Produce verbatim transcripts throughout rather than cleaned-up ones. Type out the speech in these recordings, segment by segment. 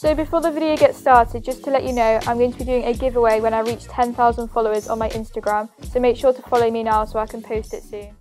So before the video gets started, just to let you know, I'm going to be doing a giveaway when I reach ten thousand followers on my Instagram, so make sure to follow me now so I can post it soon.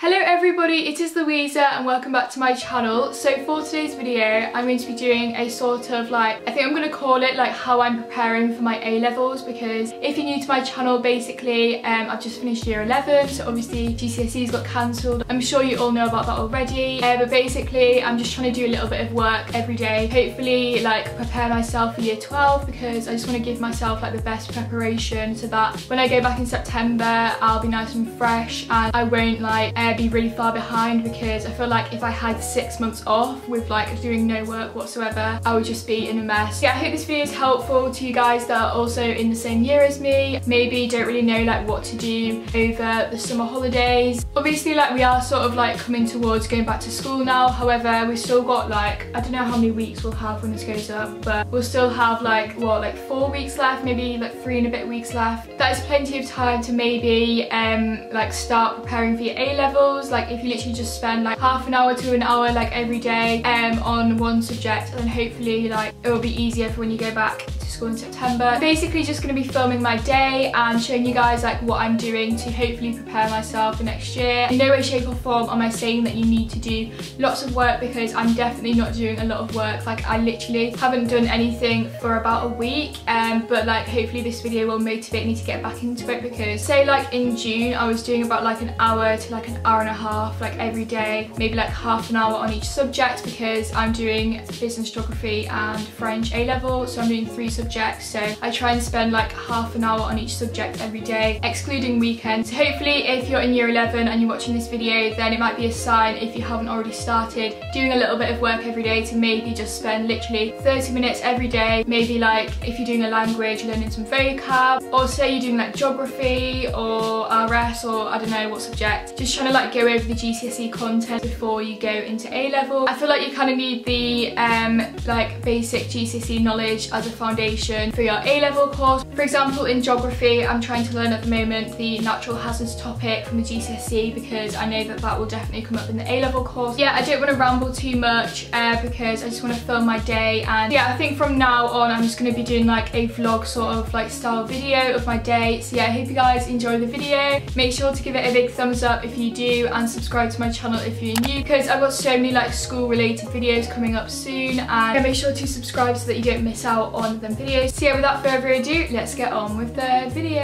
Hello everybody, it is Louisa and welcome back to my channel. So for today's video, I'm going to be doing a sort of like, I think I'm going to call it like how I'm preparing for my A levels, because if you're new to my channel, basically um, I've just finished year eleven, so obviously G C S Es got cancelled. I'm sure you all know about that already, uh, but basically I'm just trying to do a little bit of work every day, hopefully like prepare myself for year twelve, because I just want to give myself like the best preparation so that when I go back in September, I'll be nice and fresh and I won't like um, be really far behind, because I feel like if I had six months off with like doing no work whatsoever, I would just be in a mess. Yeah, I hope this video is helpful to you guys that are also in the same year as me, maybe don't really know like what to do over the summer holidays. Obviously like we are sort of like coming towards going back to school now, however we've still got like, I don't know how many weeks we'll have when this goes up, but we'll still have like what, like four weeks left, maybe like three and a bit weeks left. That is plenty of time to maybe um like start preparing for your A level. Like if you literally just spend like half an hour to an hour like every day um on one subject, and then hopefully like it will be easier for when you go back to school in September. Basically just going to be filming my day and showing you guys like what I'm doing to hopefully prepare myself for next year. In no way, shape or form am I saying that you need to do lots of work, because I'm definitely not doing a lot of work. Like I literally haven't done anything for about a week, um but like hopefully this video will motivate me to get back into it, because say like in June I was doing about like an hour to like an hour and a half like every day, maybe like half an hour on each subject, because I'm doing business geography and French A level, so I'm doing three subjects, so I try and spend like half an hour on each subject every day, excluding weekends. So hopefully if you're in year eleven and you're watching this video, then it might be a sign, if you haven't already started doing a little bit of work every day, to maybe just spend literally thirty minutes every day, maybe like if you're doing a language, learning some vocab, or say you're doing like geography or R S or I don't know what subject, just trying to like go over the G C S E content before you go into A level. I feel like you kind of need the um, like basic G C S E knowledge as a foundation for your A level course. For example, in geography, I'm trying to learn at the moment the natural hazards topic from the G C S E, because I know that that will definitely come up in the A level course. Yeah, I don't want to ramble too much uh, because I just want to film my day, and yeah, I think from now on I'm just going to be doing like a vlog sort of like style video of my day. So yeah, I hope you guys enjoy the video. Make sure to give it a big thumbs up if you do, and subscribe to my channel if you're new, because I've got so many like school related videos coming up soon, and make sure to subscribe so that you don't miss out on them videos. So yeah, without further ado, let's get on with the video.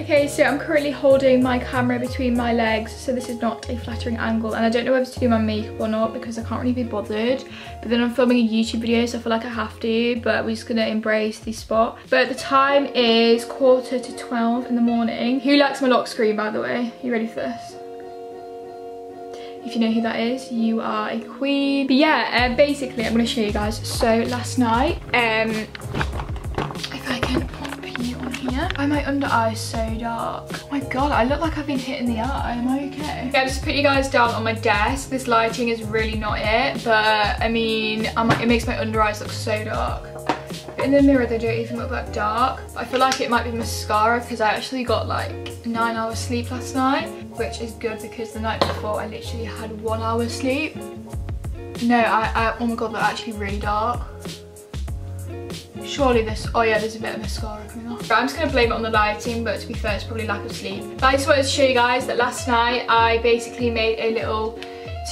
Okay, so I'm currently holding my camera between my legs, so this is not a flattering angle, and I don't know whether to do my makeup or not because I can't really be bothered, but then I'm filming a YouTube video so I feel like I have to, but we're just gonna embrace the spot. But the time is quarter to twelve in the morning. Who likes my lock screen, by the way? You ready for this? If you know who that is, you are a queen. But yeah, um, basically I'm going to show you guys. So last night, um, if I can pop you on here. Why are my under eyes so dark? Oh my god, I look like I've been hit in the eye. Am I okay? Yeah, I'll just put you guys down on my desk. This lighting is really not it, but I mean, I'm, it makes my under eyes look so dark. But in the mirror they don't even look that dark. I feel like it might be mascara, because I actually got like nine hours sleep last night, which is good, because the night before I literally had one hour sleep. No, I, I oh my god, they're actually really dark. Surely this, oh yeah, there's a bit of mascara coming off. I'm just going to blame it on the lighting, but to be fair, it's probably lack of sleep. But I just wanted to show you guys that last night I basically made a little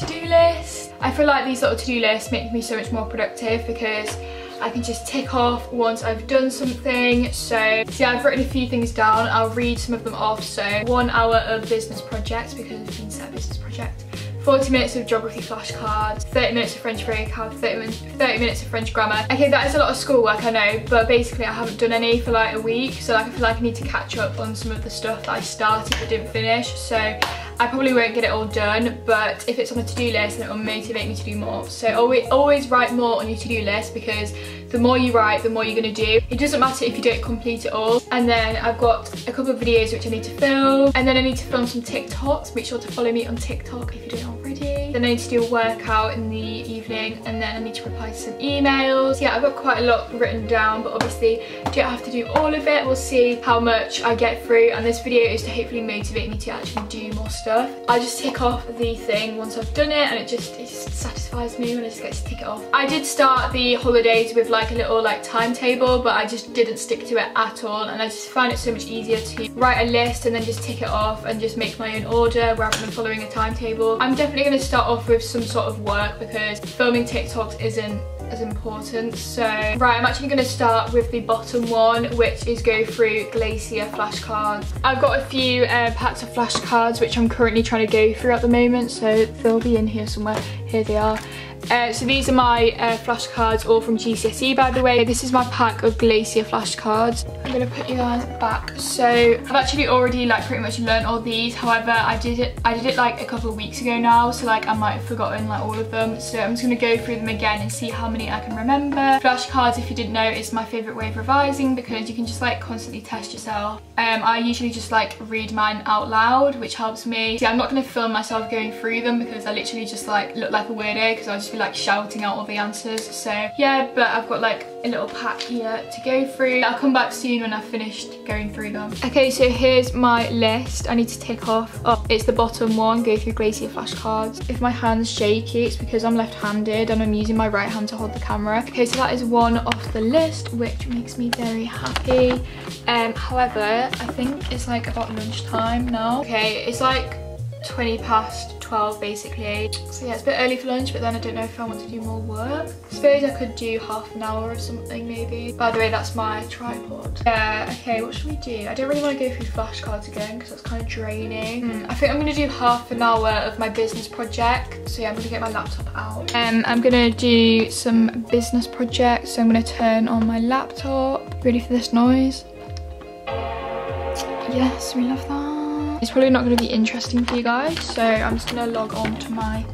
to-do list. I feel like these little to-do lists make me so much more productive, because I can just tick off once I've done something. So, see, I've written a few things down. I'll read some of them off. So, one hour of business projects, because I've been set a business project. forty minutes of geography flashcards, thirty minutes of French vocab, thirty minutes of French grammar. Okay, that is a lot of schoolwork, I know, but basically I haven't done any for like a week, so like I feel like I need to catch up on some of the stuff that I started but didn't finish, so I probably won't get it all done, but if it's on a to-do list, then it will motivate me to do more. So always, always write more on your to-do list, because the more you write, the more you're going to do. It doesn't matter if you don't complete it all. And then I've got a couple of videos which I need to film, and then I need to film some TikToks. Make sure to follow me on TikTok if you don't already. then I need to do a workout in the evening, and then I need to reply to some emails. Yeah, I've got quite a lot written down, but obviously I don't have to do all of it. We'll see how much I get through, and this video is to hopefully motivate me to actually do more stuff. I just tick off the thing once I've done it, and it just, it just satisfies me when I just get to tick it off. I did start the holidays with like a little like timetable, but I just didn't stick to it at all, and I just find it so much easier to write a list and then just tick it off and just make my own order rather than following a timetable. I'm definitely going to start off with some sort of work because filming TikToks isn't as important. So right, I'm actually going to start with the bottom one, which is go through Glacier flashcards. I've got a few uh, packs of flashcards which I'm currently trying to go through at the moment, so they'll be in here somewhere. Here they are. Uh, so these are my uh, flashcards, all from G C S E, by the way. This is my pack of Glacier flashcards. I'm gonna put you guys back. So I've actually already like pretty much learned all these. However, I did it I did it like a couple of weeks ago now, so like I might have forgotten like all of them. So I'm just gonna go through them again and see how many I can remember. Flashcards, if you didn't know, is my favorite way of revising because you can just like constantly test yourself. Um, I usually just like read mine out loud, which helps me. See, I'm not gonna film myself going through them because I literally just like look like a weirdo because I just like shouting out all the answers. So yeah, but I've got like a little pack here to go through. I'll come back soon when I've finished going through them. Okay, so here's my list. I need to tick off. Oh, it's the bottom one, go through Glacier flashcards. If my hand's shaky, it's because I'm left-handed and I'm using my right hand to hold the camera. Okay, so that is one off the list, which makes me very happy. Um, however, I think it's like about lunchtime now. Okay, it's like twenty past twelve basically. So yeah, it's a bit early for lunch, but then I don't know if I want to do more work. I suppose I could do half an hour or something maybe. By the way, that's my tripod. Yeah, okay, what should we do? I don't really want to go through flashcards again because that's kind of draining. Mm, I think I'm going to do half an hour of my business project. So yeah, I'm going to get my laptop out. Um, I'm going to do some business projects. So I'm going to turn on my laptop. Ready for this noise? Yes, we love that. It's probably not going to be interesting for you guys, so I'm just going to log on to my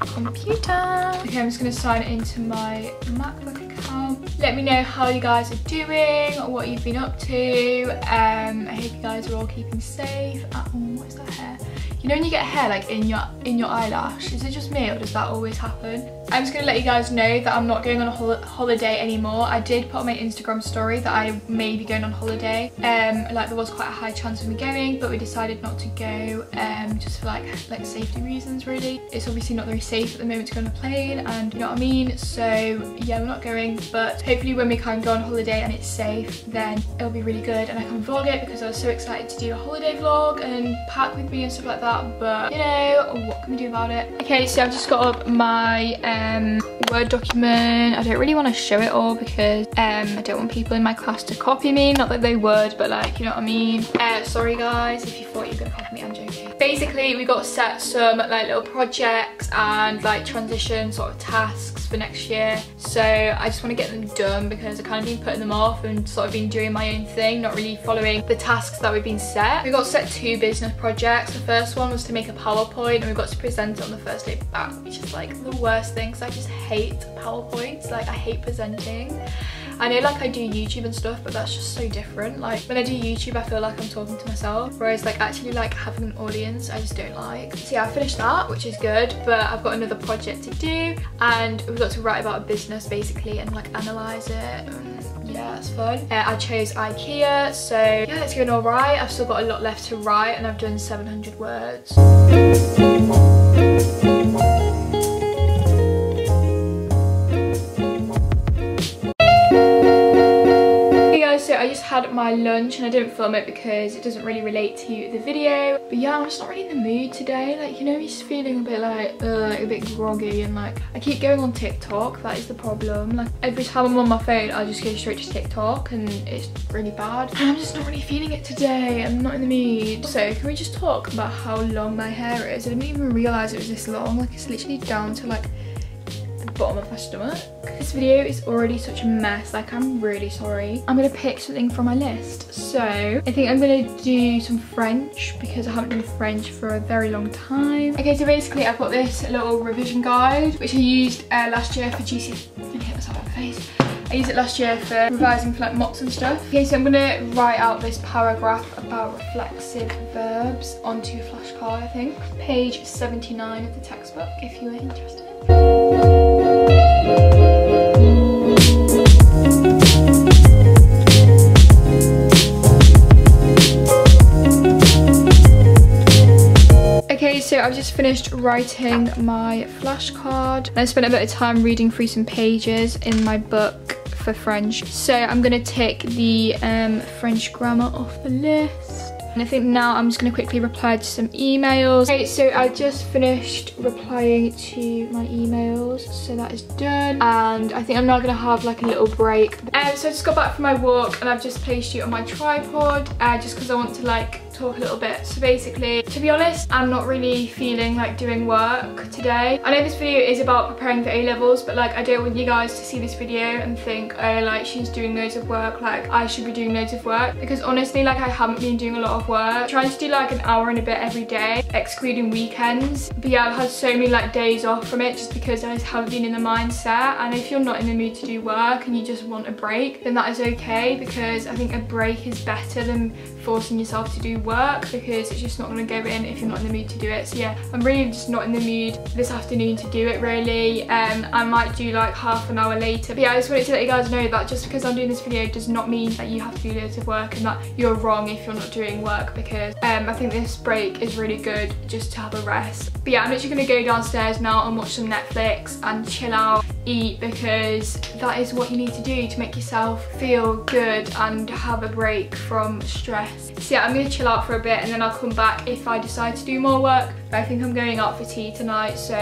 computer. Okay, I'm just going to sign into my MacBook account. Let me know how you guys are doing, what you've been up to. Um, I hope you guys are all keeping safe. Oh, what is that hair? You know when you get hair like in your in your eyelash? Is it just me or does that always happen? I'm just going to let you guys know that I'm not going on a hol holiday anymore. I did put on my Instagram story that I may be going on holiday. Um, like there was quite a high chance of me going, but we decided not to go um, just for like, like safety reasons really. It's obviously not very safe at the moment to go on a plane, and you know what I mean? So yeah, we're not going, but hopefully when we can go on holiday and it's safe, then it'll be really good and I can vlog it because I was so excited to do a holiday vlog and pack with me and stuff like that, but you know, what can we do about it? Okay, so I've just got up my um, Um, Word document. I don't really want to show it all because um, I don't want people in my class to copy me. Not that they would, but like, you know what I mean? Uh, sorry guys, if you thought you were going to copy me, I'm joking. Basically, we got set some like little projects and like transition sort of tasks for next year. So I just want to get them done because I've kind of been putting them off and sort of been doing my own thing, not really following the tasks that we've been set. We got set two business projects. The first one was to make a PowerPoint and we got to present it on the first day back, which is like the worst thing. I just hate PowerPoints, like I hate presenting. I know like I do YouTube and stuff, but that's just so different. Like when I do YouTube, I feel like I'm talking to myself, whereas like actually like having an audience, I just don't like. So yeah, I finished that, which is good, but I've got another project to do and we've got to write about a business basically and like analyse it. And yeah, that's fun. Uh, I chose IKEA, so yeah, it's going all right. I've still got a lot left to write and I've done seven hundred words. I just had my lunch and I didn't film it because it doesn't really relate to the video. But yeah, I'm just not really in the mood today. Like, you know, he's feeling a bit like, uh, like a bit groggy and like, I keep going on TikTok. That is the problem. Like every time I'm on my phone, I just go straight to TikTok and it's really bad. And I'm just not really feeling it today. I'm not in the mood. So can we just talk about how long my hair is? I didn't even realize it was this long. Like it's literally down to like the bottom of my stomach. This video is already such a mess, like I'm really sorry. I'm gonna pick something from my list. So I think I'm gonna do some French because I haven't done French for a very long time. Okay, so basically I've got this little revision guide which I used uh, last year for G C S E. I'm gonna hit myself in the face. I used it last year for revising for like mocks and stuff. Okay, so I'm gonna write out this paragraph about reflexive verbs onto a flashcard, I think. Page seventy-nine of the textbook, if you were interested. Okay, so I've just finished writing my flashcard. I spent a bit of time reading through some pages in my book for French. So I'm gonna take the um, French grammar off the list. And I think now I'm just gonna quickly reply to some emails. Okay, so I just finished replying to my emails. So that is done. And I think I'm now gonna have like a little break. Um, so I just got back from my walk and I've just placed you on my tripod uh, just cause I want to like talk a little bit. So basically, to be honest, I'm not really feeling like doing work today. I know this video is about preparing for A levels, but like I don't want you guys to see this video and think, oh, like she's doing loads of work, like I should be doing loads of work, because honestly, like I haven't been doing a lot of work. I'm trying to do like an hour and a bit every day, excluding weekends. But yeah, I've had so many like days off from it just because I just haven't been in the mindset. And if you're not in the mood to do work and you just want a break, then that is okay, because I think a break is better than forcing yourself to do work, because it's just not going to go in if you're not in the mood to do it. So yeah, I'm really just not in the mood this afternoon to do it really. Um, I might do like half an hour later. But yeah, I just wanted to let you guys know that just because I'm doing this video does not mean that you have to do loads of work and that you're wrong if you're not doing work, because um, I think this break is really good just to have a rest. But yeah, I'm literally going to go downstairs now and watch some Netflix and chill out, eat, because that is what you need to do to make yourself feel good and have a break from stress. So yeah, I'm going to chill out for a bit and then I'll come back if I decide to do more work. But I think I'm going out for tea tonight, so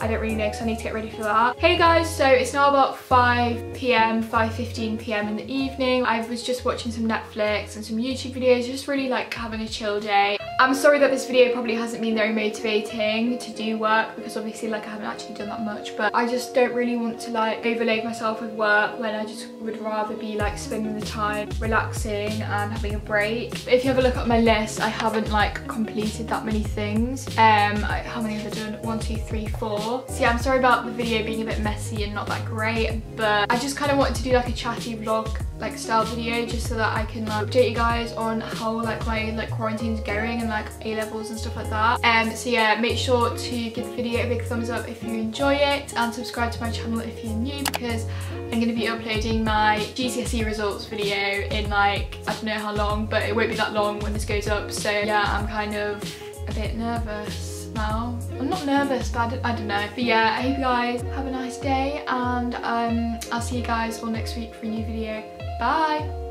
I don't really know because I need to get ready for that. Hey guys, so it's now about five p m, five fifteen p m in the evening. I was just watching some Netflix and some YouTube videos, just really like having a chill day. I'm sorry that this video probably hasn't been very motivating to do work, because obviously like I haven't actually done that much, but I just don't really want to like overload myself with work when I just would rather be like spending the time relaxing and having a break. But if you have a look at my list, I haven't like completed that many things. Um, I, how many have I done? One, two, three, four. So yeah, I'm sorry about the video being a bit messy and not that great, but I just kind of wanted to do like a chatty vlog like style video just so that I can like update you guys on how like my like quarantine's going and like A levels and stuff like that. And um, so yeah, make sure to give the video a big thumbs up if you enjoy it, and subscribe to my channel if you're new, because I'm going to be uploading my G C S E results video in like, I don't know how long, but it won't be that long when this goes up. So yeah, I'm kind of a bit nervous now. I'm not nervous, but I don't, I don't know. But yeah, I hope you guys have a nice day, and um, I'll see you guys all next week for a new video. Bye!